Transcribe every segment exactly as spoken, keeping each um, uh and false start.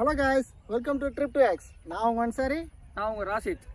Hello guys, welcome to trip to X. நான் உங்கள் அன்சாரி. நான் உங்கள் ராஷித்.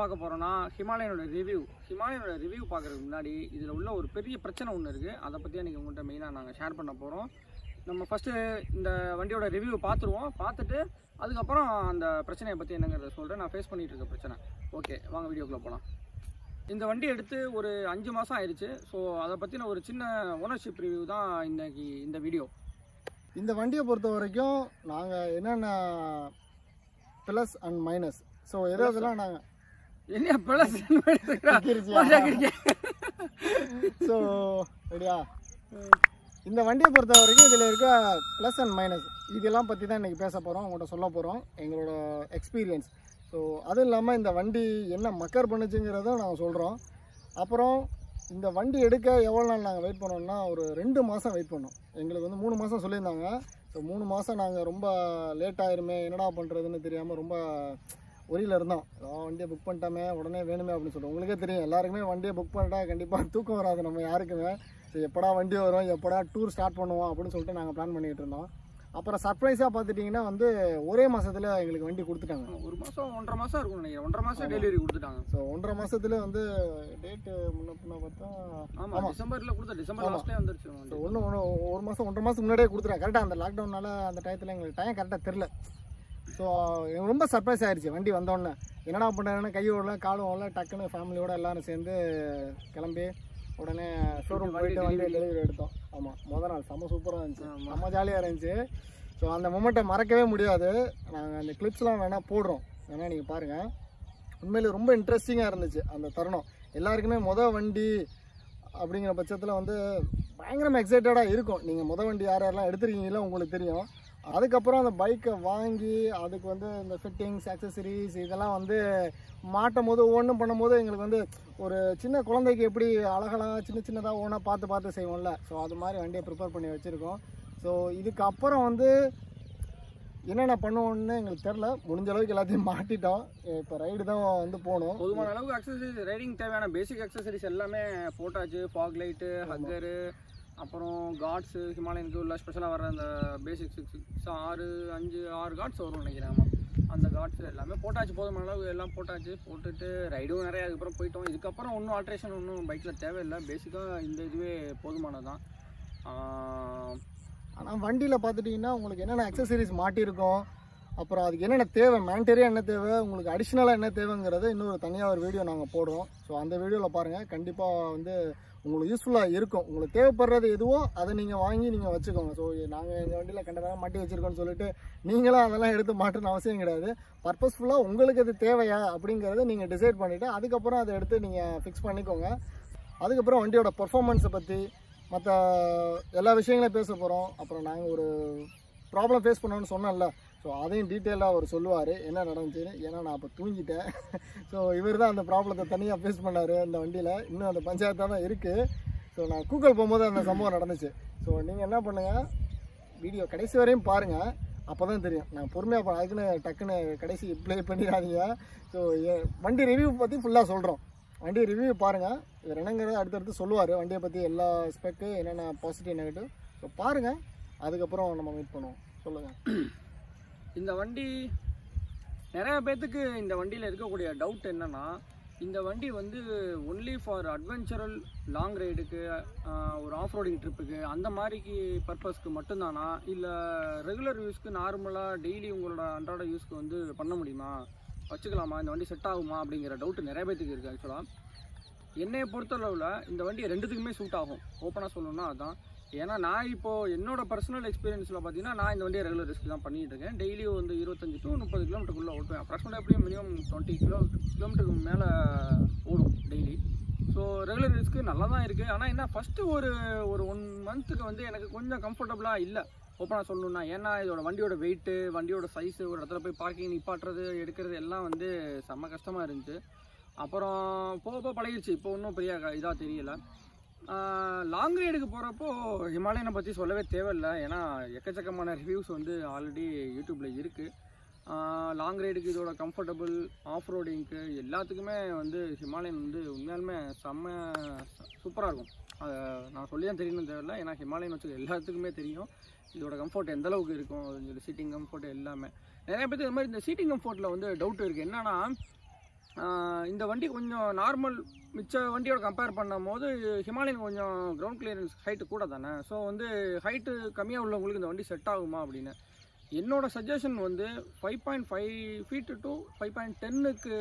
பார்க்க போகிறோன்னா ஹிமாலயனோட ரிவ்யூ ஹிமாலயனோட ரிவ்யூ பார்க்குறதுக்கு முன்னாடி இதில் உள்ள ஒரு பெரிய பிரச்சனை ஒன்று இருக்குது. அதை பற்றி எனக்கு உங்கள்கிட்ட மெயினாக நாங்கள் ஷேர் பண்ண போகிறோம். நம்ம ஃபஸ்ட்டு இந்த வண்டியோட ரிவ்யூ பார்த்துருவோம். பார்த்துட்டு அதுக்கப்புறம் அந்த பிரச்சனையை பற்றி என்னங்கிறத சொல்கிறேன், நான் ஃபேஸ் பண்ணிகிட்டு இருக்க பிரச்சனை. ஓகே, வாங்க வீடியோக்குள்ளே போகலாம். இந்த வண்டி எடுத்து ஒரு அஞ்சு மாதம் ஆயிடுச்சு. ஸோ அதை பற்றின ஒரு சின்ன ஓனர்ஷிப் ரிவ்யூ தான் இன்றைக்கி இந்த வீடியோ. இந்த வண்டியை பொறுத்த வரைக்கும் நாங்கள் என்னென்ன ப்ளஸ் அண்ட் மைனஸ், ஸோ எதெல்லாம் நாங்கள் என்ன ப்ளஸ் ஸோ அப்படியா இந்த வண்டியை பொறுத்த வரைக்கும் இதில் இருக்க ப்ளஸ் அண்ட் மைனஸ் இதெல்லாம் பற்றி தான் இன்றைக்கி பேச போகிறோம், உங்கள்கிட்ட சொல்ல போகிறோம், எங்களோட எக்ஸ்பீரியன்ஸ். ஸோ அதுவும் இல்லாமல் இந்த வண்டி என்ன மக்கர் பண்ணுச்சுங்கிறதும் நாங்கள் சொல்கிறோம். அப்புறம் இந்த வண்டி எடுக்க எவ்வளோ நாள் நாங்கள் வெயிட் பண்ணோம்னா ஒரு ரெண்டு மாதம் வெயிட் பண்ணோம். எங்களுக்கு வந்து மூணு மாதம் சொல்லியிருந்தாங்க. ஸோ மூணு மாதம் நாங்கள் ரொம்ப லேட் ஆகிருமே, என்னடா பண்ணுறதுன்னு தெரியாமல் ரொம்ப ஒரியில் இருந்தோம். வண்டியை புக் பண்ணிட்டோமே, உடனே வேணுமே அப்படின்னு சொல்லிட்டு உங்களுக்கே தெரியும், எல்லாருக்குமே வண்டியை புக் பண்ணிட்டா கண்டிப்பாக தூக்கம் வராது நம்ம யாருக்குமே. ஸோ எப்படா வண்டி வரும், எப்படா டூர் ஸ்டார்ட் பண்ணுவோம் அப்படின்னு சொல்லிட்டு நாங்கள் பிளான் பண்ணிகிட்டு இருந்தோம். அப்புறம் சர்ப்ரைஸாக பார்த்துட்டிங்கன்னா வந்து ஒரே மாதத்தில் எங்களுக்கு வண்டி கொடுத்துட்டாங்க. ஒரு மாதம் ஒன்றரை மாதம் இருக்கும் நினைக்கிறேன், ஒன்றரை மாதம் டெலிவரி கொடுத்துட்டாங்க. ஸோ ஒன்றரை மாதத்துல வந்து டேட்டு முன்ன பின்ன பார்த்தா ஆமாம் டிசம்பரில் கொடுத்தா டிசம்பர் லாஸ்ட்லேயே வந்துருச்சு. ஒன்று ஒன்று ஒரு மாதம் ஒன்றரை மாதம் முன்னாடியே கொடுத்துட்டாங்க. கரெக்டாக அந்த லாக்டவுனால் அந்த டயத்தில் எங்களுக்கு டைம் கரெக்டாக தெரில. ஸோ எனக்கு ரொம்ப சர்ப்ரைஸ் ஆகிடுச்சு வண்டி வந்தோடனே. என்னடா பண்ணுறேன்னா கை ஓடல காலும் ஓடல, டக்குன்னு ஃபேமிலியோடு எல்லோரும் சேர்ந்து கிளம்பி உடனே ஷோரூம் போயிட்டு வந்து டெலிவரி எடுத்தோம். ஆமாம், மொதல் நாள் செம்ம சூப்பராக இருந்துச்சு, செம்ம ஜாலியாக இருந்துச்சு. ஸோ அந்த மொமெண்ட்டை மறக்கவே முடியாது. நாங்கள் அந்த கிளிப்ஸ்லாம் வேணால் போடுறோம், வேணால் நீங்கள் பாருங்கள். உண்மையிலே ரொம்ப இன்ட்ரெஸ்டிங்காக இருந்துச்சு அந்த தருணம். எல்லாருக்குமே மொதல் வண்டி அப்படிங்கிற பட்சத்தில் வந்து பயங்கரமாக எக்ஸைட்டடாக இருக்கும். நீங்கள் மொதல் வண்டி யார் யாரெல்லாம் எடுத்துருக்கீங்களோ உங்களுக்கு தெரியும். அதுக்கப்புறம் அந்த பைக்கை வாங்கி அதுக்கு வந்து இந்த ஃபிட்டிங்ஸ், ஆக்சசரிஸ் இதெல்லாம் வந்து மாட்டும் போது ஒவ்வொன்றும் பண்ணும் போது எங்களுக்கு வந்து ஒரு சின்ன குழந்தைக்கு எப்படி அழகெல்லாம் சின்ன சின்னதாக ஒவ்வொன்றா பார்த்து பார்த்து செய்வோம்ல, ஸோ அது மாதிரி வண்டியை ப்ரிப்பேர் பண்ணி வச்சுருக்கோம். ஸோ இதுக்கப்புறம் வந்து என்னென்ன பண்ணுவோன்னு எங்களுக்கு தெரில, முடிஞ்ச அளவுக்கு எல்லாத்தையும் மாட்டிட்டோம். இப்போ ரைடு தான் வந்து போகணும். பொதுவான அளவுக்கு ஆக்சசரிஸ், ரைடிங் தேவையான பேசிக் ஆக்சசரிஸ் எல்லாமே போட்டாச்சு. ஃபாக் லைட்டு, ஹக்கரு, அப்புறம் காட்ஸு, ஹிமாலயனுக்கு உள்ள ஸ்பெஷலாக வர அந்த பேசிக் சிக்ஸ் சிக்ஸ் ஆறு அஞ்சு ஆறு காட்ஸ் வரும்னு நினைக்கிறேன். ஆமாம், அந்த காட்ஸ் எல்லாமே போட்டாச்சு. போதுமான அளவுக்கு எல்லாம் போட்டாச்சு. போட்டுட்டு ரைடும் நிறையா அதுக்கப்புறம் போயிட்டோம். இதுக்கப்புறம் ஒன்றும் ஆல்ட்ரேஷன் ஒன்றும் பைக்கில் தேவையில்லை. பேசிக்காக இந்த இதுவே போதுமானதான். ஆனால் வண்டியில் பார்த்துட்டிங்கன்னா உங்களுக்கு என்னென்ன ஆக்சசரிஸ் மாட்டியிருக்கோம், அப்புறம் அதுக்கு என்னென்ன தேவை, மேண்டரியாக என்ன தேவை, உங்களுக்கு அடிஷ்னலாக என்ன தேவைங்கிறத இன்னொரு தனியாக ஒரு வீடியோ நாங்கள் போடுறோம். ஸோ அந்த வீடியோவில் பாருங்கள், கண்டிப்பாக வந்து உங்களுக்கு யூஸ்ஃபுல்லாக இருக்கும். உங்களுக்கு தேவைப்படுறது எதுவோ அதை நீங்கள் வாங்கி நீங்கள் வச்சுக்கோங்க. ஸோ நாங்கள் எங்கள் வண்டியில் கண்டதாக மாட்டி வச்சுருக்கோன்னு சொல்லிட்டு நீங்களாம் அதெல்லாம் எடுத்து மாட்டணும்னு அவசியம் கிடையாது. பர்பஸ்ஃபுல்லாக உங்களுக்கு அது தேவையா அப்படிங்கிறத நீங்கள் டிசைட் பண்ணிவிட்டு அதுக்கப்புறம் அதை எடுத்து நீங்கள் ஃபிக்ஸ் பண்ணிக்கோங்க. அதுக்கப்புறம் வண்டியோட பர்ஃபார்மன்ஸை பற்றி மற்ற எல்லா விஷயங்களையும் பேச போகிறோம். அப்புறம் நாங்கள் ஒரு ப்ராப்ளம் ஃபேஸ் பண்ணோன்னு சொன்னோம்ல, ஸோ அதையும் டீட்டெயிலாக அவர் சொல்லுவார் என்ன நடந்துச்சுன்னு. ஏன்னா நான் அப்போ தூங்கிட்டேன். ஸோ இவர் தான் அந்த ப்ராப்ளத்தை தனியாக ஃபேஸ் பண்ணார் அந்த வண்டியில். இன்னும் அந்த பஞ்சாயத்தாக தான் இருக்குது. ஸோ நான் கூகுள் போகும்போது அந்த சம்பவம் நடந்துச்சு. ஸோ நீங்கள் என்ன பண்ணுங்கள், வீடியோ கடைசி வரையும் பாருங்கள், அப்போ தான் தெரியும். நான் பொறுமையாக பா அதுக்குன்னு டக்குன்னு கடைசி ப்ளே பண்ணிடாதீங்க. ஸோ வண்டி ரிவ்யூ பற்றி ஃபுல்லாக சொல்கிறோம். வண்டி ரிவ்யூ பாருங்கள், இவர் என்னங்கிறத அடுத்தடுத்து சொல்லுவார் வண்டியை பற்றி, எல்லா ஸ்பெக்கு என்னென்ன பாசிட்டிவ் நெகட்டிவ். ஸோ பாருங்கள், அதுக்கப்புறம் நம்ம மீட் பண்ணுவோம். சொல்லுங்கள். இந்த வண்டி நிறையா பேர்த்துக்கு இந்த வண்டியில் இருக்கக்கூடிய டவுட் என்னென்னா, இந்த வண்டி வந்து ஒன்லி ஃபார் அட்வென்ச்சரல் லாங் ரைடுக்கு, ஒரு ஆஃப்ரோடிங் ட்ரிப்புக்கு அந்த மாதிரிக்கு பர்பஸ்க்கு மட்டும்தானா, இல்லை ரெகுலர் யூஸ்க்கு நார்மலாக டெய்லி உங்களோட அன்றாட யூஸ்க்கு வந்து பண்ண முடியுமா, வச்சுக்கலாமா, இந்த வண்டி செட் ஆகுமா அப்படிங்கிற டவுட்டு நிறைய பேர்த்துக்கு இருக்குது. ஆக்சுவலாக என்னையை பொறுத்தளவில் இந்த வண்டி ரெண்டுத்துக்குமே சூட் ஆகும், ஓப்பனாக சொல்லணும்னா அதுதான். ஏன்னா நான் இப்போது என்னோடய பர்சனல் எக்ஸ்பீரியன்ஸில் பார்த்தீங்கன்னா, நான் இந்த வண்டியை ரெகுலர் ரிஸ்க் தான் பண்ணிகிட்டு இருக்கேன். டெய்லியும் வந்து இருபத்தஞ்சி டு முப்பது கிலோமீட்டருக்குள்ளே ஓட்டுவேன். அப்ராக்சிமேட்டாக எப்படியும் மினிமம் டுவெண்ட்டி கிலோ கிலோமீட்டருக்கு மேலே ஓடும் டெய்லி. ஸோ ரெகுலர் ரிஸ்க்கு நல்லா தான் இருக்குது. ஆனால் என்ன ஃபஸ்ட்டு ஒரு ஒரு ஒன் மந்த்துக்கு வந்து எனக்கு கொஞ்சம் கம்ஃபர்டபுளாக இல்லை ஓப்பனாக சொல்லணும்னா. ஏன்னா இதோட வண்டியோட வெயிட்டு, வண்டியோட சைஸு, ஒரு இடத்துல போய் பார்க்கிங் நிப்பாட்டுறது எடுக்கிறது எல்லாம் வந்து செம்ம கஷ்டமாக இருந்துச்சு. அப்புறம் போக போக பழகிடுச்சு, இப்போ ஒன்றும் பெரிய இதாக தெரியலை. லாங் ரைடுக்கு போகிறப்போ ஹிமாலயனை பற்றி சொல்லவே தேவையில்லை, ஏன்னா எக்கச்சக்கமான ரிவ்யூஸ் வந்து ஆல்ரெடி யூடியூப்பில் இருக்குது. லாங் ரைடுக்கு இதோட கம்ஃபர்டபுள், ஆஃப் ரோடிங்க்கு எல்லாத்துக்குமே வந்து ஹிமாலயன் வந்து உண்மையாலுமே செம்ம சூப்பராக இருக்கும். அதை நான் சொல்லி தான் தெரியணும்னு தேவையில்லை, ஏன்னா ஹிமாலயன் வச்சு எல்லாத்துக்குமே தெரியும் இதோட கம்ஃபர்ட் எந்தளவுக்கு இருக்கும் அப்படின்னு சொல்லி. சீட்டிங் கம்ஃபர்ட் எல்லாமே நிறைய பேருக்கு இது மாதிரி இந்த சீட்டிங் கம்ஃபர்ட்டில் வந்து டவுட் இருக்குது. என்னென்னா இந்த வண்டி கொஞ்சம் நார்மல் மிச்ச வண்டியோட கம்பேர் பண்ணும் போது ஹிமாலயன் கொஞ்சம் கிரவுண்ட் கிளியரன்ஸ் ஹைட்டு கூட தானே. ஸோ வந்து ஹைட்டு கம்மியாக உள்ளவங்களுக்கு இந்த வண்டி செட் ஆகுமா அப்படின்னு என்னோடய சஜஷன் வந்து five point five feet to five point டென்னுக்கு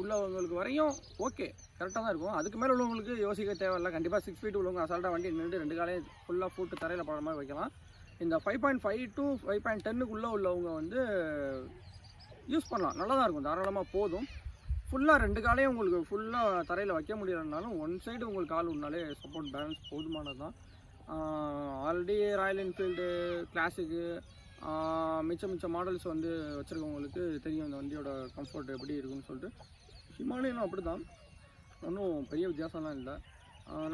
உள்ளவங்களுக்கு வரையும் ஓகே, கரெக்டாக தான் இருக்கும். அதுக்கு மேலே உள்ளவங்களுக்கு யோசிக்க தேவையில்லை, கண்டிப்பாக சிக்ஸ் ஃபீட்டு உள்ளவங்க அசால்ட்டாக வண்டி நின்று ரெண்டு காலையும் ஃபுல்லாக போட்டு தரையில் போகிற மாதிரி வைக்கலாம். இந்த five point five to five point டென்னுக்குள்ளே உள்ளவங்க வந்து யூஸ் பண்ணலாம், நல்லா தான் இருக்கும், தாராளமாக போதும். ஃபுல்லாக ரெண்டு காலையும் உங்களுக்கு ஃபுல்லாக தரையில் வைக்க முடியலைனாலும் ஒன் சைடு உங்களுக்கு கால் உடனாலே சப்போர்ட் பேலன்ஸ் போதுமானது தான். ஆல்ரெடி ராயல் என்ஃபீல்டு கிளாஸுக்கு மிச்ச மிச்ச மாடல்ஸ் வந்து வச்சுருக்கவங்களுக்கு தெரியும் இந்த வண்டியோட கம்ஃபர்ட் எப்படி இருக்குன்னு சொல்லிட்டு. ஹிமாலயனும் அப்படி தான், ஒன்றும் பெரிய வித்தியாசம்லாம் இல்லை,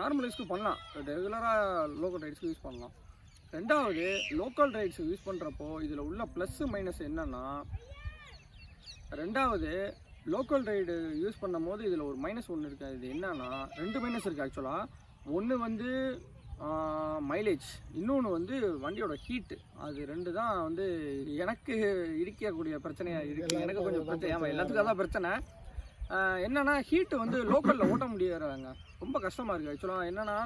நார்மல் யூஸ்க்கு பண்ணலாம், ரெகுலராக லோக்கல் ரைட்ஸ்க்கு யூஸ் பண்ணலாம். ரெண்டாவது லோக்கல் ரைட்ஸ் யூஸ் பண்ணுறப்போ இதில் உள்ள ப்ளஸ்ஸு மைனஸ் என்னென்னா, ரெண்டாவது லோக்கல் ரைடு யூஸ் பண்ணும் போது இதில் ஒரு மைனஸ் ஒன்று இருக்குது. இது என்னன்னா ரெண்டு மைனஸ் இருக்குது ஆக்சுவலாக. ஒன்று வந்து மைலேஜ், இன்னொன்று வந்து வண்டியோட ஹீட்டு. அது ரெண்டு தான் வந்து எனக்கு இருக்கக்கூடிய பிரச்சனையாக இருக்குது. எனக்கு கொஞ்சம் பிரச்சனை, ஆமாம் எல்லாத்துக்கும் தான் பிரச்சனை. என்னென்னா ஹீட்டு வந்து லோக்கலில் ஓட்ட முடியாதுங்க, ரொம்ப கஷ்டமாக இருக்குது ஆக்சுவலாக. என்னென்னா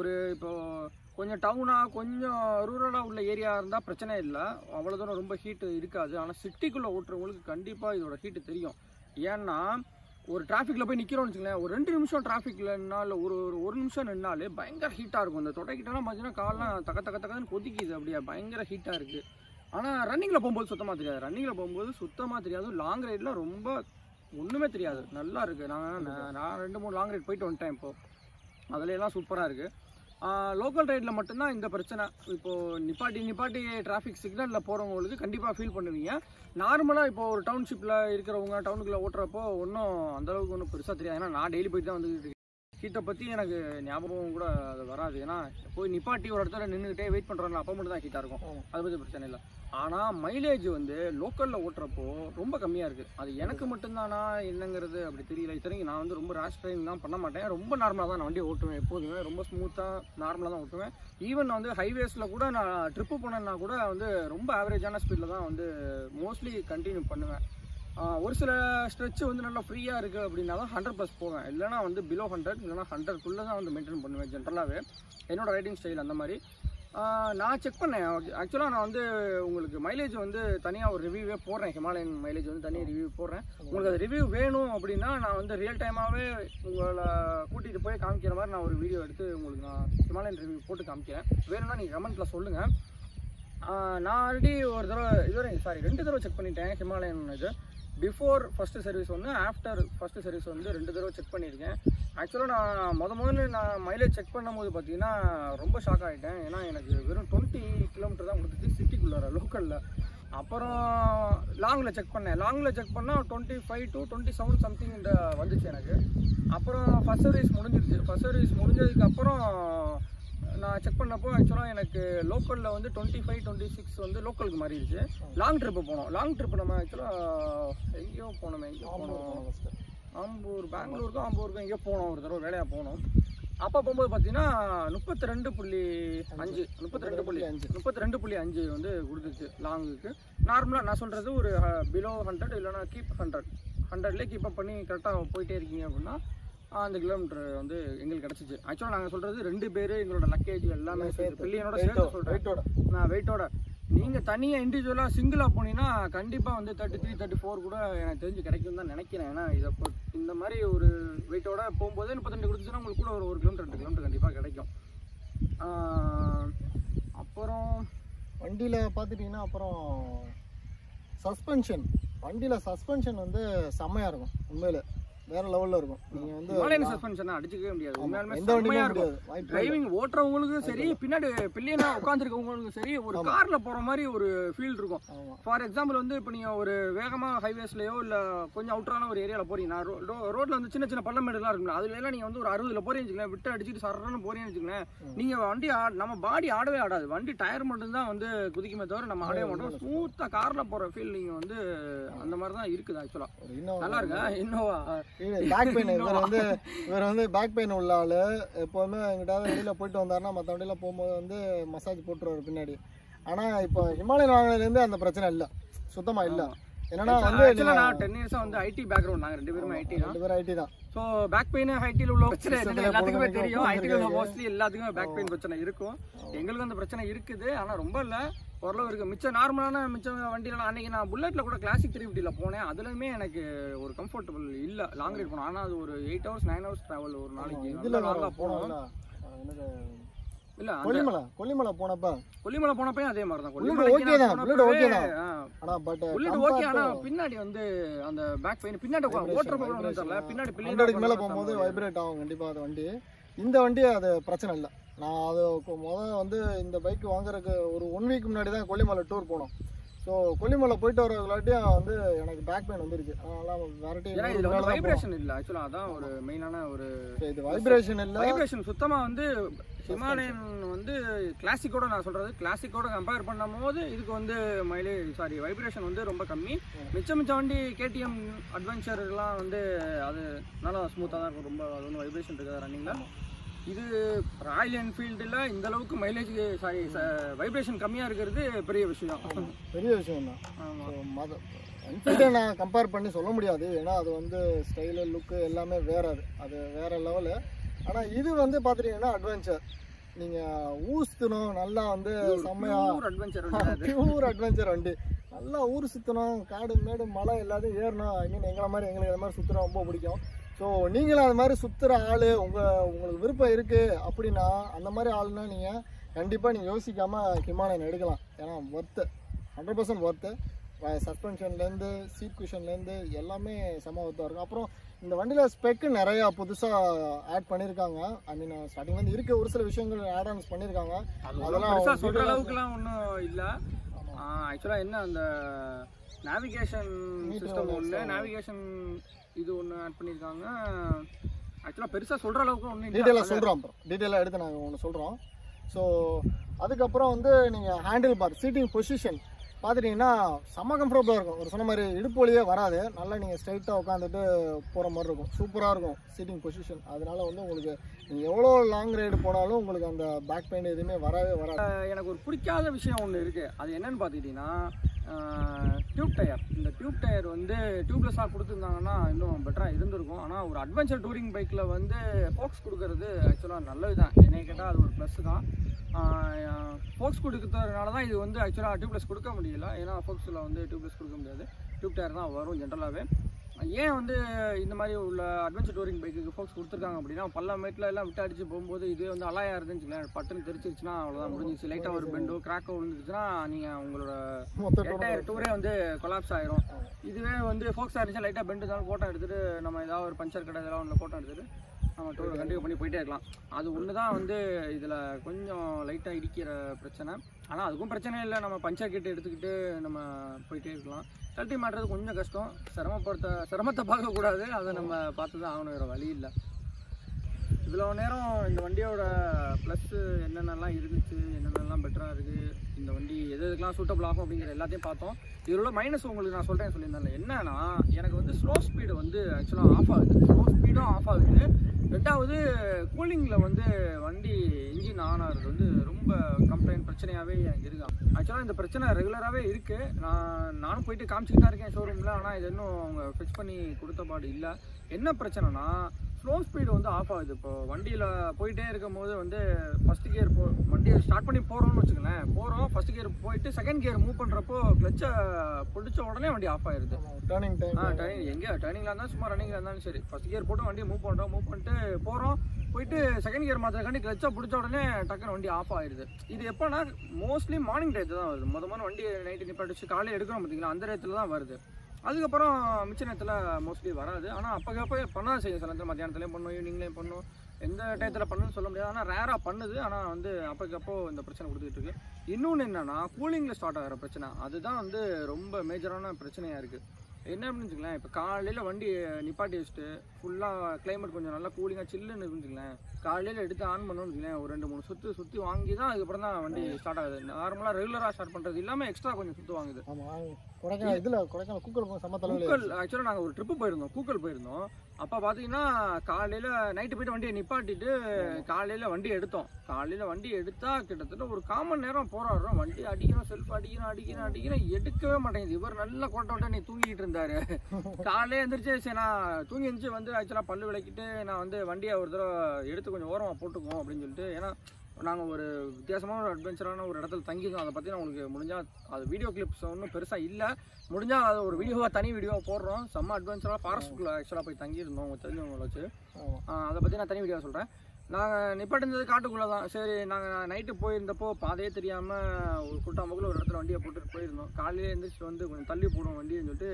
ஒரு இப்போது கொஞ்சம் டவுனாக கொஞ்சம் ரூரலாக உள்ள ஏரியா இருந்தால் பிரச்சனை இல்லை, அவ்வளோ தூரம் ரொம்ப ஹீட்டு இருக்காது. ஆனால் சிட்டிக்குள்ளே ஓட்டுறவங்களுக்கு கண்டிப்பாக இதோட ஹீட்டு தெரியும். ஏன்னா ஒரு டிராஃபிக்கில் போய் நிற்கிறோம்னு வச்சுக்கோங்களேன், ஒரு ரெண்டு நிமிஷம் டிராஃபிக்கில் நின்னாலும் ஒரு ஒரு நிமிஷம் நின்னாலே பயங்கர ஹீட்டாக இருக்கும். இந்த தொடைக்கிட்டலாம் பார்த்தீங்கன்னா காலெலாம் தக்க தக்க தக்கன்னு கொதிக்குது, அப்படியே பயங்கர ஹீட்டாக இருக்குது. ஆனால் ரன்னிங்கில் போகும்போது சுத்தமாக தெரியாது, ரன்னிங்கில் போகும்போது சுத்தமாக தெரியாது. லாங் ரைடில் ரொம்ப ஒன்றுமே தெரியாது, நல்லா இருக்குது. நான் நான் ரெண்டு மூணு லாங் ரைட் போயிட்டு வந்துட்டேன் இப்போது, அதிலெல்லாம் சூப்பராக இருக்குது. லோக்கல் ரைடில் மட்டும்தான் இந்த பிரச்சனை. இப்போது நிப்பாட்டி நிப்பாட்டி டிராஃபிக் சிக்னலில் போகிறவங்களுக்கு கண்டிப்பாக ஃபீல் பண்ணுவீங்க. நார்மலாக இப்போது ஒரு டவுன்ஷிப்பில் இருக்கிறவங்க டவுனுக்குள்ளே ஓட்டுறப்போ ஒன்றும் அந்தளவுக்கு ஒன்றும் பெருசாக தெரியாது. ஏன்னா நான் டெய்லி போய்ட்டு தான் வந்துக்கிட்டு இருக்கேன். ஹீட்டை பற்றி எனக்கு ஞாபகம் கூட அது வராது, ஏன்னா போய் நிப்பாட்டி ஒரு இடத்துல நின்றுக்கிட்டே வெயிட் பண்ணுறாங்க, அப்போ மட்டும் தான் ஹீட்டாக இருக்கும், அதை பற்றி பிரச்சனை இல்லை. ஆனால் மைலேஜ் வந்து லோக்கலில் ஓட்டுறப்போ ரொம்ப கம்மியாக இருக்குது. அது எனக்கு மட்டும்தானா என்னங்கிறது அப்படி தெரியல. இத்தனைக்கு நான் வந்து ரொம்ப ரேஷ் ட்ரைவிங் தான் பண்ண மாட்டேன், ரொம்ப நார்மலாக தான் நான் வண்டி ஓட்டுவேன் எப்போதுமே, ரொம்ப ஸ்மூத்தாக நார்மலாக தான் ஓட்டுவேன். ஈவன் வந்து ஹைவேஸில் கூட நான் ட்ரிப்பு போனேன்னா கூட வந்து ரொம்ப ஆவரேஜான ஸ்பீடில் தான் வந்து மோஸ்ட்லி கண்டினியூ பண்ணுவேன். ஒரு சில ஸ்ட்ரெச்சு வந்து நல்லா ஃப்ரீயாக இருக்குது அப்படின்னா தான் ஹண்ட்ரட் ப்ளஸ் போவேன், இல்லைனா வந்து பிலோ ஹண்ட்ரட் இல்லைனா ஹண்ட்ரட்குள்ளே தான் வந்து மெயின்டைன் பண்ணுவேன் ஜென்ரலாகவே, என்னோடய ரைடிங் ஸ்டைல் அந்த மாதிரி நான் செக் பண்ணேன். ஆக்சுவலாக நான் வந்து உங்களுக்கு மைலேஜ் வந்து தனியாக ஒரு ரிவ்யூவே போடுறேன், ஹிமாலயன் மைலேஜ் வந்து தனியாக ரிவ்யூ போடுறேன். உங்களுக்கு அது ரிவ்யூ வேணும் அப்படின்னா நான் வந்து ரியல் டைமாகவே உங்களை கூட்டிகிட்டு போய் காமிக்கிற மாதிரி நான் ஒரு வீடியோ எடுத்து உங்களுக்கு நான் ஹிமாலயன் ரிவ்யூ போட்டு காமிக்கிறேன். வேணும்னா நீங்கள் கமெண்ட்டில் சொல்லுங்கள். நான் ஆல்ரெடி ஒரு தடவை இதுவரை சாரி ரெண்டு தடவை செக் பண்ணிட்டேன் ஹிமாலயன் இது. பிஃபோர் ஃபஸ்ட்டு சர்வீஸ் ஒன்று, ஆஃப்டர் ஃபஸ்ட்டு சர்வீஸ் வந்து ரெண்டு தடவை செக் பண்ணியிருக்கேன். ஆக்சுவலாக நான் முத முதல்ல நான் மைலேஜ் செக் பண்ணும்போது பார்த்தீங்கன்னா ரொம்ப ஷாக் ஆகிட்டேன், ஏன்னா எனக்கு வெறும் டுவெண்ட்டி கிலோமீட்டர் தான் கொடுத்துச்சு சிட்டிக்குள்ளார லோக்கலில். அப்புறம் லாங்கில் செக் பண்ணேன், லாங்கில் செக் பண்ணால் twenty five to twenty seven something இந்த வந்துச்சு எனக்கு. அப்புறம் ஃபஸ்ட் சர்வீஸ் முடிஞ்சிருச்சு, ஃபஸ்ட் சர்வீஸ் முடிஞ்சதுக்கப்புறம் நான் செக் பண்ணப்போ ஆக்சுவலாக எனக்கு லோக்கலில் வந்து டுவெண்ட்டி ஃபைவ் டுவெண்ட்டி சிக்ஸ் வந்து லோக்கலுக்கு மாறிடுச்சு. லாங் ட்ரிப்பு போனோம், லாங் ட்ரிப்பு நம்ம ஆக்சுவலாக எங்கேயோ போனோம் எங்கேயோ போனோம் ஆம்பூர் பெங்களூருக்கும் ஆம்பூருக்கும் எங்கேயோ போனோம் ஒரு தடவை வேலையாக போனோம். அப்போ போகும்போது பார்த்தீங்கன்னா முப்பத்தி ரெண்டு புள்ளி அஞ்சு முப்பத்தி ரெண்டு புள்ளி அஞ்சு முப்பத்தி ரெண்டு புள்ளி அஞ்சு வந்து கொடுத்துச்சு லாங்குக்கு. நார்மலாக நான் சொல்கிறது ஒரு பிலோ ஹண்ட்ரட் இல்லைனா கீப் ஹண்ட்ரட் ஹண்ட்ரட்லேயே கீப்பப் பண்ணி கரெக்டாக போயிட்டே இருக்கீங்க அப்படின்னா அந்த கிலோமீட்டர் வந்து எங்களுக்கு கிடச்சிச்சு. ஆக்சுவலாக நாங்கள் சொல்கிறது ரெண்டு பேர் எங்களோட லக்கேஜ் எல்லாமே பில்லியனோட சேர்த்து சொல்கிறேன், வெயிட்டோட நான் வெயிட்டோட. நீங்கள் தனியாக இண்டிவிஜுவலாக சிங்கிளாக போனீங்கன்னா கண்டிப்பாக வந்து தேர்ட்டி த்ரீ தேர்ட்டி ஃபோர் கூட எனக்கு தெரிஞ்சு கிடைக்கும் தான் நினைக்கிறேன். ஏன்னா இதை இந்த மாதிரி ஒரு வெயிட்டோட போகும்போது முப்பத்தெண்டு கொடுத்துச்சுன்னா உங்களுக்கு கூட ஒரு ஒரு கிலோமீட்டர் ரெண்டு கிலோமீட்டர் கண்டிப்பாக கிடைக்கும். அப்புறம் வண்டியில் பார்த்துட்டிங்கன்னா அப்புறம் சஸ்பென்ஷன், வண்டியில் சஸ்பென்ஷன் வந்து செம்மையாக இருக்கும் உண்மையில். வேற லெவல்ல இருக்கும். நீங்க வந்து ஹிமாலயன் சஸ்பென்ஷன் அடிச்சுக்கவே முடியாது. உண்மையாலுமே செமையா இருக்கும். டிரைவிங் ஓட்றவங்களுக்கும் சரி, பின்னாடி பில்லியனா உட்கார்ந்திருக்கவங்களுக்கும் சரி, ஒரு கார்ல போற மாதிரி ஒரு ஃபீல் இருக்கும். ஃபார் எக்ஸாம்பிள் வந்து இப்போ நீங்க ஒரு வேகமா ஹைவேஸ்லயோ இல்ல கொஞ்சம் அவுட்டரான ஒரு ஏரியால போறீங்கன்னா, ரோட்ல வந்து சின்ன சின்ன பள்ளம் மேடுலாம் இருக்கும்ல, அதுல எல்லாம் நீங்க வந்து ஒரு அறுபதுல போறீங்கங்களே விட்டு அடிச்சிட்டு சரறன்னு போறீங்கன்னு வெச்சுங்களேன், நீங்க வண்டி நம்ம பாடி ஆடவே ஆடாது. வண்டி டயர் மட்டும் தான் வந்து குதிக்குமே தவிர நம்ம ஆடவே மாட்டோம். ஸ்மூத்தா கார்ல போற ஃபீல் நீங்க வந்து அந்த மாதிரி தான் இருக்குது. ஆக்சுவலா நல்லா இருக்கா இன்னோவா பேக் பெயின் இவர் வந்து இவர் வந்து பேக் பெயின் உள்ள ஆள். எப்போவுமே எங்கிட்டாவது வெளியில் போயிட்டு வந்தாருன்னா மற்ற வண்டியில் போகும்போது வந்து மசாஜ் போட்டுருவார் பின்னாடி. ஆனால் இப்போ ஹிமாலயன் வாங்கினதுலேருந்து அந்த பிரச்சனை இல்லை, சுத்தமாக இல்லை. என்னன்னா வந்து நான் டென் இயர்ஸாக வந்து ஐடி பேக்ரவுண்ட், நாங்கள் ரெண்டு பேரும் ஐடி ரெண்டு பேரும் ஐடி தான். ஸோ பேக் பெயின் ஐடியில் உள்ள பிரச்சனை எல்லாத்துக்குமே தெரியும். ஐடியில் உள்ள மோஸ்ட்லி எல்லாத்துக்குமே பேக் பெயின் பிரச்சனை இருக்கும். எங்களுக்கும் அந்த பிரச்சனை இருக்குது, ஆனால் ரொம்ப இல்லை, ஓரளவு இருக்குது. மிச்சம் நார்மலான மிச்சம் வண்டியிலலாம் அன்றைக்கி நான் புல்லட்டில் கூட கிளாசிக் த்ரீ ஃபிஃப்டியில் போனேன். அதுலேயுமே எனக்கு ஒரு கம்ஃபர்டபுள் இல்லை. லாங் ரைட் போனோம், ஆனால் அது ஒரு eight hours nine hours travel ஒரு நாளைக்கு இதில் லாங்காக போனோம். இல்லை கொல்லிமலை கொல்லிமலை போனப்போ கொல்லிமலை போனப்பையும் அதே மாதிரி தான். கொல்லிமலை ஓகே, ஆனால் பின்னாடி வந்து அந்த பேக் பெயின் பின்னாடி ஓட்டுறப்ப தெரியல, பின்னாடி பின்னாடி மேலே போகும்போது வைப்ரேட் ஆகும் கண்டிப்பாக அது வண்டி. இந்த வண்டி அது பிரச்சனை இல்லை. நான் அது முதல் வந்து இந்த பைக் வாங்குறதுக்கு ஒரு ஒன் வீக் முன்னாடி தான் கொல்லிமலை டூர் போனோம். ஸோ கொல்லிமலை போயிட்டு வரவங்களாட்டியும் வந்து எனக்கு பேக் பெயின் வந்துருச்சு. அதனால் வேறட்டி வைப்ரேஷன் இல்லை. ஆக்சுவலாக அதான் ஒரு மெயினான ஒரு இது, வைப்ரேஷன் இல்லை. வைப்ரேஷன் சுத்தமாக வந்து ஹிமாலயன் வந்து கிளாசிக்கோட, நான் சொல்கிறது கிளாசிக்கோட கம்பேர் பண்ணும் போது இதுக்கு வந்து மைலேஜ் சாரி வைப்ரேஷன் வந்து ரொம்ப கம்மி. மிச்சம் மிச்சம் வண்டி கேடிஎம் அட்வென்ச்சர்லாம் வந்து அது நல்லா ஸ்மூத்தாக தான் இருக்கும். ரொம்ப அது வந்து வைப்ரேஷன் இருக்காது ரன்னிங்கில். இது ராயல் என்ஃபீல்டில் இந்தளவுக்கு மைலேஜ் சாரி வைப்ரேஷன் கம்மியாக இருக்கிறது பெரிய விஷயம் தான், பெரிய விஷயம் தான். ஆமாம், என்ஃபீல்டை நான் கம்பேர் பண்ணி சொல்ல முடியாது, ஏன்னா அது வந்து ஸ்டைலு லுக்கு எல்லாமே வேறு, அது அது வேறு லெவலு. ஆனால் இது வந்து பார்த்துட்டீங்கன்னா அட்வென்ச்சர், நீங்கள் ஊசுத்தணும் நல்லா வந்து செம்மையாக அட்வென்ச்சர் பியூர் அட்வென்ச்சர் வண்டி. நல்லா ஊர் சுற்றணும், காடு மேடு மலை எல்லாத்தையும் ஏறணும். ஐ மீன் எங்களை மாதிரி எங்களுக்கு இது மாதிரி சுற்றுனா ரொம்ப பிடிக்கும். ஸோ நீங்களும் அது மாதிரி சுற்றுற ஆள் உங்கள் உங்களுக்கு விருப்பம் இருக்குது அப்படின்னா, அந்த மாதிரி ஆளுன்னா நீங்கள் கண்டிப்பாக நீங்கள் யோசிக்காமல் ஹிமாலயன் எடுக்கலாம். ஏன்னா ஒர்த்து, ஹண்ட்ரட் பர்சன்ட் ஒர்த்து. சஸ்பென்ஷன்லேருந்து சீட் குஷன்லேருந்து எல்லாமே செம ஒர்த்தாக இருக்கும். அப்புறம் இந்த வண்டியில் ஸ்பெக்கு நிறையா புதுசாக ஆட் பண்ணியிருக்காங்க. ஐ மீன் ஸ்டார்டிங்லேருந்து இருக்க ஒரு சில விஷயங்கள் ஆட் ஆன்ஸ் பண்ணியிருக்காங்க. அதெல்லாம் சொல்கிற அளவுக்குலாம் ஒன்றும் இல்லை. ஆக்சுவலாக என்ன அந்த நேவிகேஷன் சிஸ்டம் ஒன்று, நேவிகேஷன் இது ஒன்று ஆட் பண்ணியிருக்காங்க. ஆக்சுவலாக பெருசாக சொல்கிற அளவுக்கு ஒன்று டீட்டெயிலாக சொல்கிறோம், அப்புறம் டீட்டெயிலாக எடுத்து நாங்கள் ஒன்று சொல்கிறோம். ஸோ அதுக்கப்புறம் வந்து நீங்கள் ஹேண்டில் பார் சீட்டிங் பொசிஷன் பார்த்துட்டிங்கன்னா செம்ம கம்ஃபர்டபுளாக இருக்கும். ஒரு சொன்ன மாதிரி இடுப்பு வலியே வராது, நல்லா நீங்கள் ஸ்ட்ரைட்டாக உட்காந்துட்டு போகிற மாதிரி இருக்கும். சூப்பராக இருக்கும் சீட்டிங் பொசிஷன். அதனால வந்து உங்களுக்கு நீங்கள் எவ்வளோ லாங் ரைடு போனாலும் உங்களுக்கு அந்த பேக் பெயின் எதுவுமே வரவே வராது. எனக்கு ஒரு பிடிக்காத விஷயம் ஒன்று இருக்குது. அது என்னென்னு பார்த்துக்கிட்டிங்கன்னா டியூப் டயர். இந்த டியூப் டயர் வந்து டியூப்லெஸ்ஸாக கொடுத்துருந்தாங்கன்னா இன்னும் பெட்டராக இருந்திருக்கும். ஆனால் ஒரு அட்வென்ச்சர் டூரிங் பைக்கில் வந்து ஃபோக்ஸ் கொடுக்கறது ஆக்சுவலாக நல்லது தான், என்னை கேட்டால் அது ஒரு ப்ளஸ் தான். ஃபோக்ஸ் கொடுக்கறதுனால தான் இது வந்து ஆக்சுவலாக டியூப்லெஸ் கொடுக்க முடியல. ஏன்னா ஃபோக்ஸில் வந்து டியூப்லெஸ் கொடுக்க முடியாது, டியூப் டயர் தான் வரும் ஜென்ரலாகவே. ஏன் வந்து இந்த மாதிரி உள்ள அட்வென்ச்சர் டூரிங் பைக்குக்கு ஃபோக்ஸ் கொடுத்துருக்காங்க அப்படின்னா, பல்ல மேட்டில் எல்லாம் விட்டு அடிச்சு போகும்போது இதே வந்து அலாயா இருந்துச்சுங்களா, பட்டுன்னு தெரிச்சிருச்சுன்னா அவ்வளோதான் முடிஞ்சிச்சு. லைட்டாக ஒரு பெண்டோ கிராக்கோ விழுந்துருச்சுன்னா நீங்கள் உங்களோட டயர் டூரே வந்து கொலாப்ஸ் ஆகிரும். இதுவே வந்து ஃபோக்ஸ் ஆகிருந்துச்சா லைட்டாக பெண்டு தான் ஃபோட்டோ எடுத்துகிட்டு நம்ம ஏதாவது ஒரு பஞ்சர் கடை இதெல்லாம் ஒன்று ஃபோட்டோ எடுத்துகிட்டு நம்ம டூரை கண்டினியூ பண்ணி போயிட்டே இருக்கலாம். அது ஒன்று தான் வந்து இதில் கொஞ்சம் லைட்டாக இடிக்கிற பிரச்சனை. ஆனால் அதுக்கும் பிரச்சனை இல்லை, நம்ம பஞ்சர் கிட்ட எடுத்துக்கிட்டு நம்ம போயிட்டே இருக்கலாம். கழட்டி மாட்டுறது கொஞ்சம் கஷ்டம், சிரமப்படுத்த சிரமத்தை பார்க்கக்கூடாது, அதை நம்ம பார்த்து தான் ஆகணுங்கிற வழி இல்லை. இவ்வளோ நேரம் இந்த வண்டியோட ப்ளஸ்ஸு என்னென்னலாம் இருந்துச்சு, என்னென்னலாம் பெட்டராக இருக்குது, இந்த வண்டி எது எதுக்கெலாம் சூட்டபிள் ஆகும் அப்படிங்கிற எல்லாத்தையும் பார்த்தோம். இதில் மைனஸ் உங்களுக்கு நான் சொல்கிறேன் சொல்லியிருந்தேன் என்னன்னா, எனக்கு வந்து ஸ்லோ ஸ்பீடு வந்து ஆக்சுவலாக ஆஃப் ஆகுது, ஸ்லோ ஸ்பீடும் ஆஃப் ஆகுது. ரெண்டாவது கூலிங்கில் வந்து வண்டி இன்ஜின் ஆன் ஆகிறது வந்து ரொம்ப கம்ப்ளைண்ட் பிரச்சனையாகவே எனக்கு இருக்காங்க. ஆக்சுவலாக இந்த பிரச்சனை ரெகுலராகவே இருக்குது. நான் நானும் போயிட்டு காமிச்சிக்கிட்டா இருக்கேன் ஷோரூமில். ஆனால் இது இன்னும் அவங்க ஃபிக்ஸ் பண்ணி கொடுத்த பாடு இல்லை. என்ன பிரச்சனைனா ஸ்லோ ஸ்பீடு வந்து ஆஃப் ஆகுது. இப்போது வண்டியில் போயிட்டே இருக்கும் போது வந்து ஃபஸ்ட் கியர் போ வண்டியை ஸ்டார்ட் பண்ணி போகிறோம்னு வச்சுக்கோங்களேன், போகிறோம் ஃபஸ்ட் கியர் போயிட்டு செகண்ட் கியர் மூவ் பண்ணுறப்போ கிளச்சை பிடிச்ச உடனே வண்டி ஆஃப் ஆகிடுது. டர்னிங் டைம் ஆ டர்னிங் எங்கே டர்னிங்கில் இருந்தாலும் சும்மா ரன்னிங்கில் இருந்தாலும் சரி, ஃபஸ்ட் கியர் போட்டு வண்டியை மூவ் பண்ணுறோம், மூவ் பண்ணிட்டு போகிறோம், போயிட்டு செகண்ட் கியர் மாத்திரக்காண்டி கிளச்சை பிடிச்ச உடனே டக்குன்னு வண்டி ஆஃப் ஆகிடுது. இது எப்போனா மோஸ்ட்லி மார்னிங் டயத்தில் தான் வருது. மொதல் மாதிரி வண்டி நைட்டு நிப்பாட்டிச்சு காலையில் எடுக்கிறோம் பார்த்தீங்களா, அந்த டயத்தில் தான் வருது. அதுக்கப்புறம் மிச்ச நேரத்தில் மோஸ்ட்லி வராது. ஆனால் அப்போக்கப்போ பண்ண செய்யும், சில நேரத்தில் மத்தியானத்துலேயும் பண்ணும், ஈவினிங்லேயும் பண்ணும், எந்த டயத்தில் பண்ணுன்னு சொல்ல முடியாது. ஆனால் ரேராக பண்ணுது. ஆனால் வந்து அப்போக்கப்போ இந்த பிரச்சனை கொடுத்துக்கிட்டு இருக்குது. இன்னொன்று என்னென்னா கூலிங்கில் ஸ்டார்ட் ஆகிற பிரச்சனை, அதுதான் வந்து ரொம்ப மேஜரான பிரச்சனையாக இருக்குது. என்ன அப்படின்னு வச்சுக்கலாம், இப்போ காலையில் வண்டி நிப்பாட்டி வச்சுட்டு ஃபுல்லாக கிளைமேட் கொஞ்சம் நல்லா கூலிங்காக சில்லுன்னு வச்சுக்கலாம், காலையில் எடுத்து ஆன் பண்ணணும்னு வச்சுக்கலாம், ஒரு ரெண்டு மூணு சுற்று சுற்றி வாங்கி தான் அதுக்கப்புறம் தான் வண்டி ஸ்டார்ட் ஆகுது. நார்மலாக ரெகுலராக ஸ்டார்ட் பண்ணுறது இல்லாமல் எக்ஸ்ட்ரா கொஞ்சம் சுற்று வாங்குது. கொடைக்கானல் இதில் கொடைக்கானல் கூக்கல் சமத்தல கூக்கல் ஆக்சுவலாக நாங்கள் ஒரு ட்ரிப்பு போயிருந்தோம், கூக்கல் போயிருந்தோம். அப்போ பார்த்தீங்கன்னா காலையில் நைட்டு போய்ட்டு வண்டியை நிப்பாட்டிட்டு காலையில் வண்டி எடுத்தோம். காலையில் வண்டி எடுத்தால் கிட்டத்தட்ட ஒரு காமன் நேரம் போராடுறோம், வண்டி அடிக்கிறோம், செல்ஃப் அடிக்கிறோம் அடிக்கிறோம் அடிக்கிறோம் எடுக்கவே மாட்டேங்குது. இவர் நல்லா கோட்டை விட்டா நீ தூங்கிக்கிட்டு இருந்தாரு. காலையில் எழுந்திரிச்சு சரி நான் தூங்கி எழுந்திரிச்சு வந்து ஆக்சுவலாக பல்லு விளக்கிட்டு நான் வந்து வண்டியை ஒரு தடவை எடுத்து கொஞ்சம் ஓரமாக போட்டுக்குவோம் அப்படின்னு சொல்லிட்டு. ஏன்னா நாங்கள் ஒரு வித்தியாசமான ஒரு அட்வென்ச்சரான ஒரு இடத்துல தங்கியிருக்கோம். அதை பற்றி நான் உங்களுக்கு முடிஞ்சால் அது வீடியோ கிளிப்ஸ் ஒன்றும் பெருசாக இல்லை, முடிஞ்சால் அது ஒரு வீடியோவாக தனி வீடியோவாக போடுறோம். செம்ம அட்வென்ச்சராக ஃபாரஸ்ட்டுக்குள்ளே ஆக்சுவலாக போய் தங்கியிருந்தோம், அவங்க தெரிஞ்சவங்களை வச்சு. அதை பற்றி நான் தனி வீடியோவாக சொல்கிறேன். நாங்கள் நிப்பாட்டிருந்தது காட்டுக்குள்ளே தான். சரி நாங்கள் நைட்டு போயிருந்தப்போ பாதையே தெரியாமல் ஒரு குட்டாம்பக்குள்ள ஒரு இடத்துல வண்டியை போட்டுட்டு போயிருந்தோம். காலையில் எழுந்திரிச்சு வந்து கொஞ்சம் தள்ளி போடுவோம் வண்டின்னு சொல்லிட்டு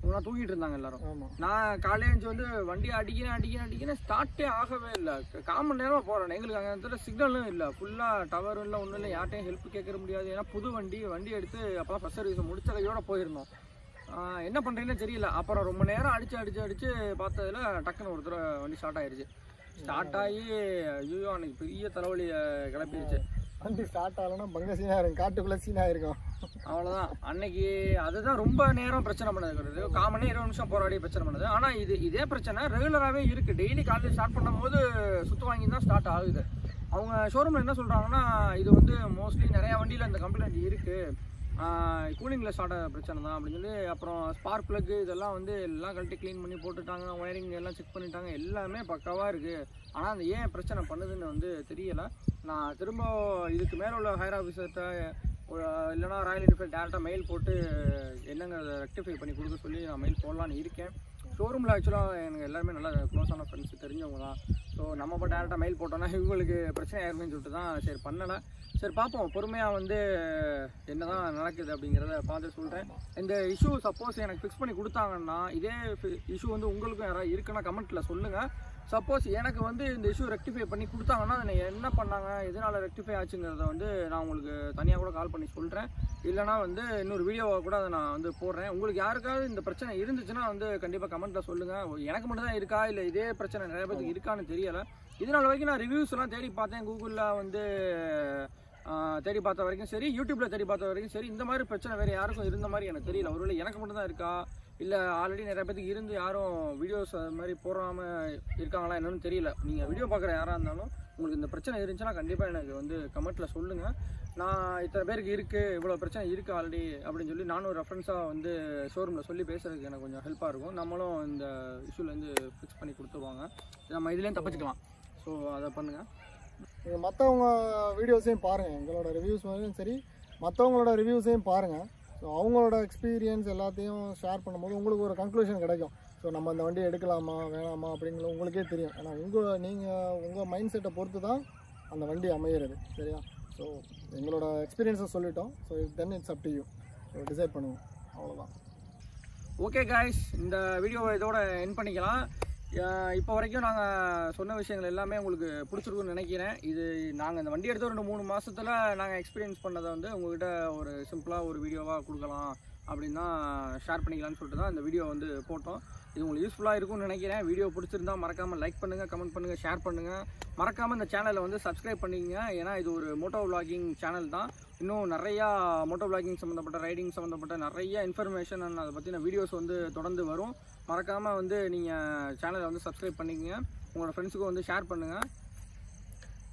இவங்களாம் தூங்கிட்டு இருந்தாங்க எல்லாரும். நான் காலையில் எழுந்துச்சு வந்து வண்டியை அடிக்கிறேன் அடிக்கிறேன் அடிக்கிறேன் ஸ்டார்ட்டே ஆகவே இல்லை. காமன் நேரமாக போகிறேன். எங்களுக்கு அங்கே இடத்துல சிக்னலும் இல்லை, ஃபுல்லாக டவரும் இல்லை, ஒன்றும் இல்லை, யார்ட்டையும் ஹெல்ப் கேட்க முடியாது. ஏன்னா புது வண்டி வண்டி எடுத்து அப்போலாம் ஃபஸ்ட் சர்வீஸ் முடிச்சதையோட போயிருந்தோம். என்ன பண்ணுறீங்கன்னு தெரியல. அப்புறம் ரொம்ப நேரம் அடித்து அடித்து அடித்து பார்த்ததில் டக்குன்னு ஒரு தடவை வண்டி ஸ்டார்ட் ஆகிடுச்சு. ஸ்டார்ட் ஆகி ஐயோ அன்னைக்கு பெரிய தலைவலியை கிளப்பிடுச்சு. வண்டி ஸ்டார்ட் ஆகலன்னா பங்க சீனாக இருக்கும், காட்டுக்குள்ளே சீனாக இருக்கும், அவ்வளோதான் அன்னைக்கு. அதுதான் ரொம்ப நேரம் பிரச்சனை பண்ணது, காமனே இருபது நிமிஷம் போராடி பிரச்சனை பண்ணுது. ஆனால் இது இதே பிரச்சனை ரெகுலராகவே இருக்குது. டெய்லி காலையில் ஸ்டார்ட் பண்ணும்போது சுற்று வாங்கி தான் ஸ்டார்ட் ஆகுது. அவங்க ஷோரூமில் என்ன சொல்கிறாங்கன்னா இது வந்து மோஸ்ட்லி நிறையா வண்டியில் இந்த கம்ப்ளைண்ட் இருக்குது, கூலிங்கில் ஸ்டார்ட் ஆகிற பிரச்சனை தான் அப்படின்னு சொல்லி. அப்புறம் ஸ்பார்க் ப்ளக்கு இதெல்லாம் வந்து எல்லாம் கழட்டி க்ளீன் பண்ணி போட்டுட்டாங்க, ஒயரிங் எல்லாம் செக் பண்ணிட்டாங்க, எல்லாமே பக்காவாக இருக்குது. ஆனால் அந்த ஏன் பிரச்சனை பண்ணுதுன்னு வந்து தெரியலை. நான் திரும்ப இதுக்கு மேலே உள்ள ஹையர் ஆஃபீஸர்கிட்ட ஒரு இல்லைனா ராயல் என்ஃபீல்ட் டேரெக்டாக மெயில் போட்டு என்னங்க அதை ரெக்டிஃபை பண்ணி கொடுக்க சொல்லி நான் மெயில் போடலான்னு இருக்கேன். ஷோரூமில் ஆக்சுவலாக எனக்கு எல்லாருமே நல்லா க்ளோஸான ஃப்ரெண்ட்ஸ் தெரிஞ்சவங்க தான். ஸோ நம்ம இப்போ டேரெக்டாக மெயில் போட்டோன்னா இவங்களுக்கு பிரச்சனை ஆயிருக்குன்னு சொல்லிட்டு தான் சரி பண்ணலை. சரி பார்ப்போம், பொறுமையாக வந்து என்ன தான் நடக்குது அப்படிங்கிறத பார்த்து சொல்கிறேன். இந்த இஷ்யூ சப்போஸ் எனக்கு ஃபிக்ஸ் பண்ணி கொடுத்தாங்கன்னா, இதே இஷ்யூ வந்து உங்களுக்கும் யாராவது இருக்குன்னா கமெண்ட்டில் சொல்லுங்கள். சப்போஸ் எனக்கு வந்து இந்த இஷ்யூ ரெக்டிஃபை பண்ணி கொடுத்தாங்கன்னா அதை என்ன பண்ணாங்க, எதனால் ரெக்டிஃபை ஆச்சுங்கிறத வந்து நான் உங்களுக்கு தனியாக கூட கால் பண்ணி சொல்கிறேன். இல்லைனா வந்து இன்னொரு வீடியோவை கூட அதை நான் வந்து போடுறேன். உங்களுக்கு யாருக்காவது இந்த பிரச்சனை இருந்துச்சுன்னா வந்து கண்டிப்பாக கமெண்ட்டில் சொல்லுங்கள். எனக்கு மட்டும் தான் இருக்கா, இல்லை இதே பிரச்சனை நிறைய பேருக்கு இருக்கான்னு தெரியலை. இதனால் வரைக்கும் நான் ரிவ்யூஸ்லாம் தேடி பார்த்தேன், கூகுளில் வந்து தேடி பார்த்த வரைக்கும் சரி, யூடியூப்பில் தேடி பார்த்த வரைக்கும் சரி, இந்த மாதிரி பிரச்சனை வேறு யாருக்கும் இருந்த மாதிரி எனக்கு தெரியல. ஒருவேளை எனக்கு மட்டும் தான் இருக்கா, இல்லை ஆல்ரெடி நிறைய பேருக்கு இருந்து யாரும் வீடியோஸ் அது மாதிரி போடாமல் இருக்காங்களா என்னன்னு தெரியல. நீங்கள் வீடியோ பார்க்குற யாராக இருந்தாலும் உங்களுக்கு இந்த பிரச்சனை இருந்துச்சுன்னா கண்டிப்பாக எனக்கு வந்து கமெண்ட்டில் சொல்லுங்கள். நான் இத்தனை பேருக்கு இருக்குது, இவ்வளோ பிரச்சனை இருக்குது ஆல்ரெடி அப்படின்னு சொல்லி நானும் ஒரு ரெஃபரன்ஸாக வந்து ஷோரூமில் சொல்லி பேசுகிறதுக்கு எனக்கு கொஞ்சம் ஹெல்ப்பாக இருக்கும். நம்மளும் இந்த இஷ்யூலேருந்து ஃபிக்ஸ் பண்ணி கொடுத்துருவாங்க, நம்ம இதுலேயும் தப்பிச்சுக்கலாம். ஸோ அதை பண்ணுங்கள். நீங்கள் மற்றவங்க வீடியோஸையும் பாருங்கள், எங்களோட ரிவ்யூஸ் மாதிரியும் சரி மற்றவங்களோட ரிவ்யூஸையும் பாருங்கள். ஸோ அவங்களோட எக்ஸ்பீரியன்ஸ் எல்லாத்தையும் ஷேர் பண்ணும்போது உங்களுக்கு ஒரு கன்க்ளூஷன் கிடைக்கும். ஸோ நம்ம அந்த வண்டியை எடுக்கலாமா வேணாமா அப்படிங்கிறது உங்களுக்கே தெரியும். ஏன்னா உங்கள் நீங்கள் உங்கள் மைண்ட் செட்டை பொறுத்து தான் அந்த வண்டி அமையிறது, சரியா? ஸோ எங்களோட எக்ஸ்பீரியன்ஸை சொல்லிட்டோம். So then it's up to you, so decide பண்ணுவோம், அவ்வளோதான். ஓகே கைஸ், இந்த வீடியோவை இதோட என் பண்ணிக்கலாம். இப்போ வரைக்கும் நாங்கள் சொன்ன விஷயங்கள் எல்லாமே உங்களுக்கு பிடிச்சிருக்குன்னு நினைக்கிறேன். இது நாங்கள் இந்த வண்டி எடுத்து ரெண்டு மூணு மாதத்தில் நாங்கள் எக்ஸ்பீரியன்ஸ் பண்ணதை வந்து உங்கள்கிட்ட ஒரு சிம்பிளாக ஒரு வீடியோவாக கொடுக்கலாம் அப்படின்னா ஷேர் பண்ணிக்கலாம்னு சொல்லிட்டு தான் இந்த வீடியோ வந்து போட்டோம். இது உங்களுக்கு யூஸ்ஃபுல்லாக இருக்கும்னு நினைக்கிறேன். வீடியோ பிடிச்சிருந்தால் மறக்காமல் லைக் பண்ணுங்கள், கமெண்ட் பண்ணுங்கள், ஷேர் பண்ணுங்கள். மறக்காமல் இந்த சேனலை வந்து சப்ஸ்கிரைப் பண்ணிக்கங்க. ஏன்னா இது ஒரு மோட்டோ விளாகிங் சேனல் தான். இன்னும் நிறையா மோட்டோ விளாகிங் சம்மந்தப்பட்ட, ரைடிங் சம்மந்தப்பட்ட நிறைய இன்ஃபர்மேஷன் அண்ட் அதை பற்றின வீடியோஸ் வந்து தொடர்ந்து வரும். மறக்காமல் வந்து நீங்கள் சேனலை வந்து சப்ஸ்கிரைப் பண்ணிக்கங்க, உங்களோட ஃப்ரெண்ட்ஸுக்கும் வந்து ஷேர் பண்ணுங்கள்.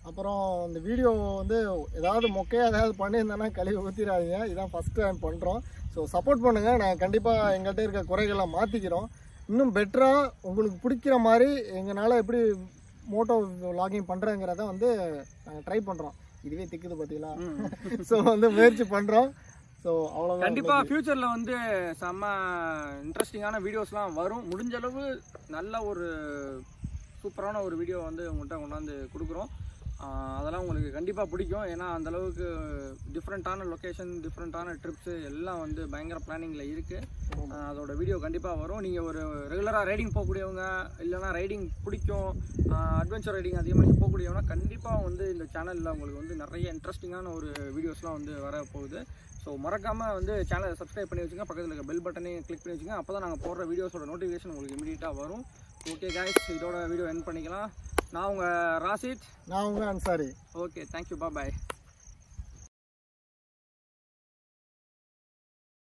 அப்புறம் இந்த வீடியோ வந்து ஏதாவது மொக்கையாக ஏதாவது பண்ணியிருந்தேன்னா கழிவு ஊற்றிடாதீங்க, இதுதான் ஃபஸ்ட் டைம் பண்ணுறோம். ஸோ சப்போர்ட் பண்ணுங்கள், நான் கண்டிப்பாக எங்கள்கிட்ட இருக்க குறைகளை மாற்றிக்கிறோம். இன்னும் பெட்டராக உங்களுக்கு பிடிக்கிற மாதிரி எங்களால் எப்படி மோட்டோ வ்ளாகிங் பண்ணுறேங்கிறத வந்து நாங்கள் ட்ரை பண்ணுறோம். இதுவே திக்குது பார்த்தீங்களா? ஸோ வந்து முயற்சி பண்ணுறோம். ஸோ அவ்வளோ கண்டிப்பாக ஃப்யூச்சரில் வந்து செம்ம இன்ட்ரெஸ்டிங்கான வீடியோஸ்லாம் வரும். முடிஞ்ச அளவு நல்ல ஒரு சூப்பரான ஒரு வீடியோ வந்து உங்கள்கிட்ட கொண்டாந்து கொடுக்குறோம். அதெல்லாம் உங்களுக்கு கண்டிப்பாக பிடிக்கும். ஏன்னா அந்தளவுக்கு டிஃப்ரெண்ட்டான லொக்கேஷன், டிஃப்ரெண்ட்டான ட்ரிப்ஸு எல்லாம் வந்து பயங்கர பிளானிங்கில் இருக்குது. அதோடய வீடியோ கண்டிப்பாக வரும். நீங்கள் ஒரு ரெகுலராக ரைடிங் போகக்கூடியவங்க, இல்லைனா ரைடிங் பிடிக்கும், அட்வென்ச்சர் ரைடிங் அதிகமாக போகக்கூடியவங்கன்னா கண்டிப்பாக வந்து இந்த சேனலில் உங்களுக்கு வந்து நிறைய இன்ட்ரெஸ்டிங்கான ஒரு வீடியோஸ்லாம் வந்து வர போகுது. ஸோ மறக்காமல் வந்து சேனலை சப்ஸ்கிரைப் பண்ணி வச்சுங்க, பக்கத்தில் இருக்க பெல் பட்டனையும் கிளிக் பண்ணி வச்சுங்க. அப்போ தான் நாங்கள் போடுற வீடியோஸோட நோட்டிஃபிகேஷன் உங்களுக்கு இமீடியட்டாக வரும். ஓகே கைஸ், இதோட வீடியோ என் பண்ணிக்கலாம். நான் உங்கள் ராசித். நான் உங்கள் அன்சாரி. ஓகே, தேங்க்யூ, பாய் பாய்.